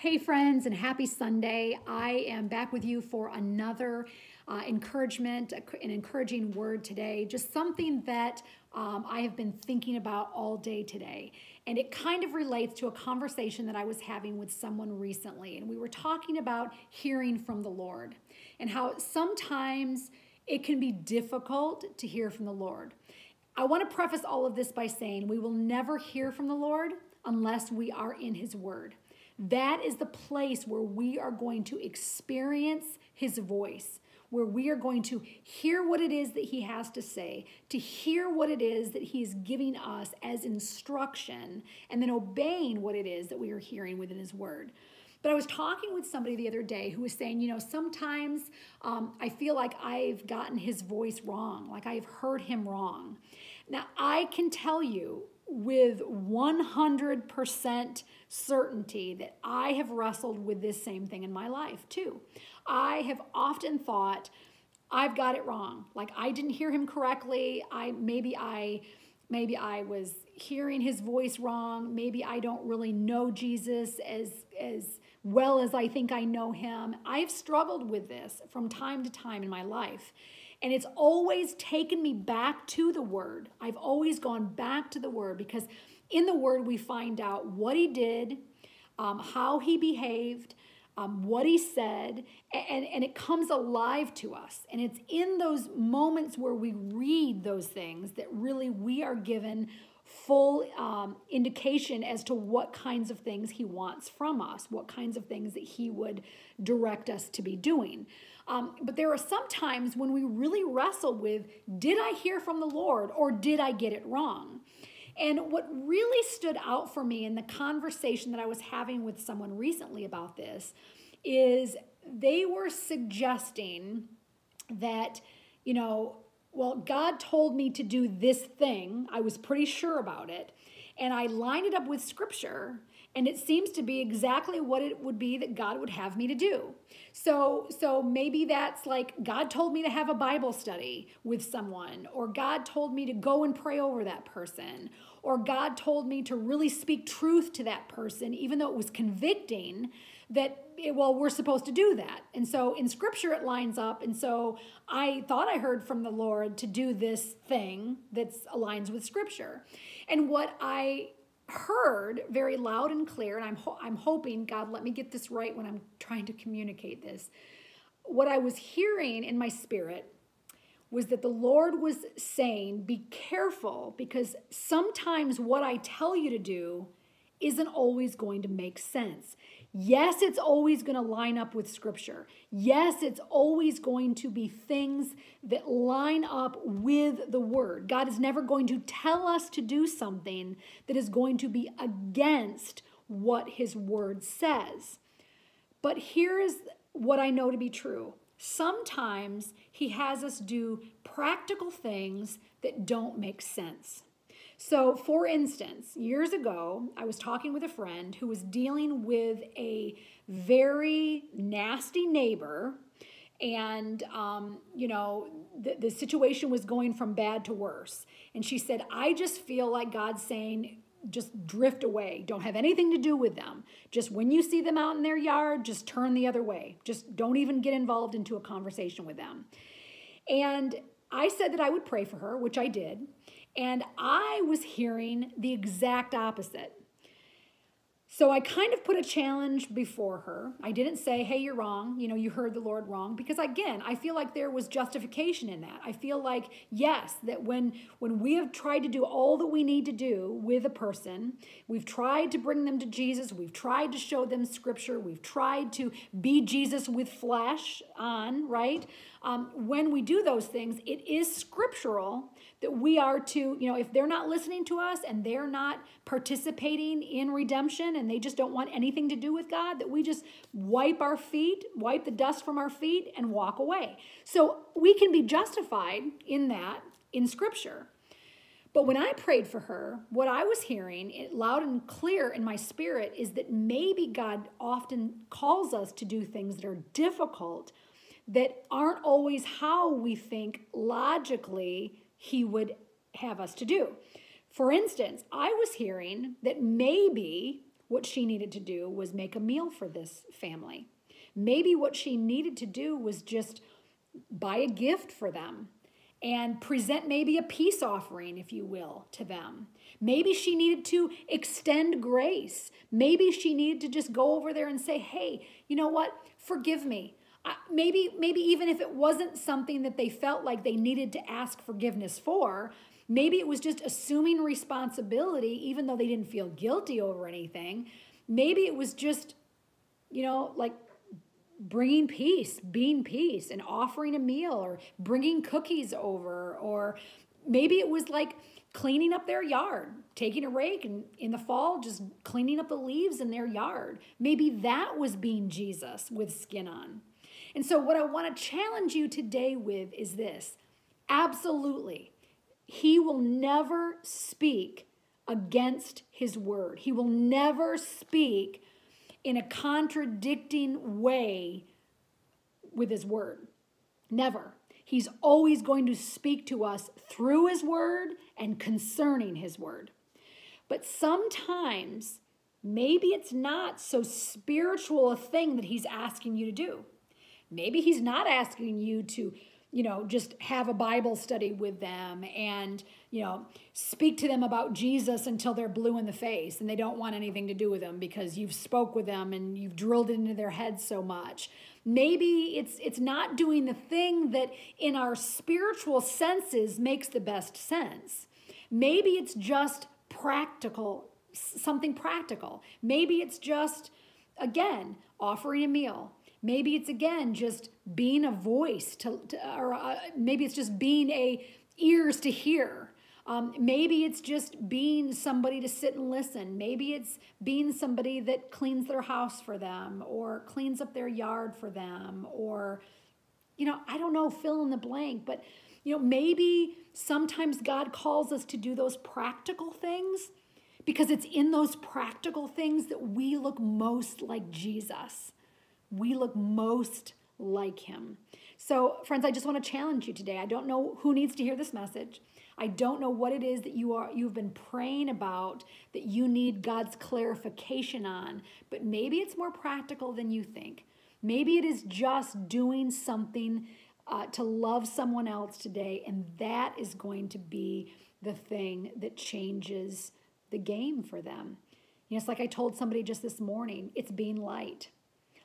Hey friends, and happy Sunday. I am back with you for another encouraging word today, just something that I have been thinking about all day today. And it kind of relates to a conversation that I was having with someone recently. And we were talking about hearing from the Lord and how sometimes it can be difficult to hear from the Lord. I want to preface all of this by saying we will never hear from the Lord unless we are in His Word. That is the place where we are going to experience His voice, where we are going to hear what it is that He has to say, to hear what it is that He is giving us as instruction, and then obeying what it is that we are hearing within His Word. But I was talking with somebody the other day who was saying, you know, sometimes I feel like I've gotten His voice wrong, like I've heard Him wrong. Now, I can tell you with 100% certainty that I have wrestled with this same thing in my life too. I have often thought, I've got it wrong. Like I didn't hear Him correctly. Maybe I was hearing His voice wrong. Maybe I don't really know Jesus as well as I think I know Him. I've struggled with this from time to time in my life. And it's always taken me back to the Word. I've always gone back to the Word because in the Word we find out what He did, how He behaved, what He said, and it comes alive to us. And it's in those moments where we read those things that really we are given full indication as to what kinds of things He wants from us, what kinds of things that He would direct us to be doing. But there are some times when we really wrestle with, did I hear from the Lord or did I get it wrong? And what really stood out for me in the conversation that I was having with someone recently about this is they were suggesting that, you know, well, God told me to do this thing. I was pretty sure about it. And I lined it up with Scripture, and it seems to be exactly what it would be that God would have me to do. So maybe that's like God told me to have a Bible study with someone, or God told me to go and pray over that person, or God told me to really speak truth to that person, even though it was convicting that, well, we're supposed to do that. And so in Scripture it lines up, and so I thought I heard from the Lord to do this thing that aligns with Scripture. And what I heard very loud and clear, and I'm hoping, God, let me get this right when I'm trying to communicate this. What I was hearing in my spirit was that the Lord was saying, be careful, because sometimes what I tell you to do isn't always going to make sense. Yes, it's always going to line up with Scripture. Yes, it's always going to be things that line up with the Word. God is never going to tell us to do something that is going to be against what His Word says. But here is what I know to be true. Sometimes He has us do practical things that don't make sense. So, for instance, years ago, I was talking with a friend who was dealing with a very nasty neighbor, and, you know, the situation was going from bad to worse. And she said, I just feel like God's saying, just drift away. Don't have anything to do with them. Just when you see them out in their yard, just turn the other way. Just don't even get involved into a conversation with them. And I said that I would pray for her, which I did. And I was hearing the exact opposite. So I kind of put a challenge before her. I didn't say, hey, you're wrong. You know, you heard the Lord wrong. Because again, I feel like there was justification in that. I feel like, yes, that when we have tried to do all that we need to do with a person, we've tried to bring them to Jesus, we've tried to show them Scripture, we've tried to be Jesus with flesh on, right? When we do those things, it is scriptural that we are to, you know, if they're not listening to us and they're not participating in redemption and they just don't want anything to do with God, that we just wipe our feet, wipe the dust from our feet and walk away. So we can be justified in that in Scripture. But when I prayed for her, what I was hearing it loud and clear in my spirit is that maybe God often calls us to do things that are difficult, that aren't always how we think logically He would have us to do. For instance, I was hearing that maybe what she needed to do was make a meal for this family. Maybe what she needed to do was just buy a gift for them and present maybe a peace offering, if you will, to them. Maybe she needed to extend grace. Maybe she needed to just go over there and say, hey, you know what? Forgive me. Maybe even if it wasn't something that they felt like they needed to ask forgiveness for, maybe it was just assuming responsibility, even though they didn't feel guilty over anything. Maybe it was just, you know, like bringing peace, being peace, and offering a meal, or bringing cookies over, or maybe it was like cleaning up their yard, taking a rake, and in the fall, just cleaning up the leaves in their yard. Maybe that was being Jesus with skin on. And so what I want to challenge you today with is this. Absolutely, he will never speak against his word. He will never speak in a contradicting way with his word. Never. He's always going to speak to us through his word and concerning his word. But sometimes, maybe it's not so spiritual a thing that he's asking you to do. Maybe he's not asking you to, you know, just have a Bible study with them and, you know, speak to them about Jesus until they're blue in the face and they don't want anything to do with them because you've spoke with them and you've drilled it into their heads so much. Maybe it's not doing the thing that in our spiritual senses makes the best sense. Maybe it's just practical, something practical. Maybe it's just, again, offering a meal. Maybe it's, again, just being a voice or maybe it's just being ears to hear. Maybe it's just being somebody to sit and listen. Maybe it's being somebody that cleans their house for them or cleans up their yard for them, or, you know, I don't know, fill in the blank. But, you know, maybe sometimes God calls us to do those practical things because it's in those practical things that we look most like Jesus. We look most like him. So, friends, I just want to challenge you today. I don't know who needs to hear this message. I don't know what it is that you've been praying about that you need God's clarification on, but maybe it's more practical than you think. Maybe it is just doing something to love someone else today, and that is going to be the thing that changes the game for them. You know, it's like I told somebody just this morning, it's being light.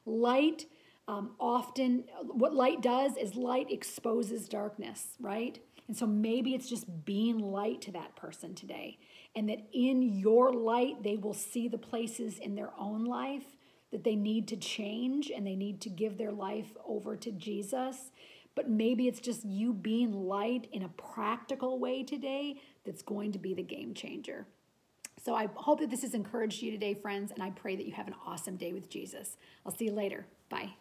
Light, often, what light does is light exposes darkness, right? And so maybe it's just being light to that person today, and that in your light, they will see the places in their own life that they need to change and they need to give their life over to Jesus. But maybe it's just you being light in a practical way today that's going to be the game changer. So I hope that this has encouraged you today, friends, and I pray that you have an awesome day with Jesus. I'll see you later. Bye.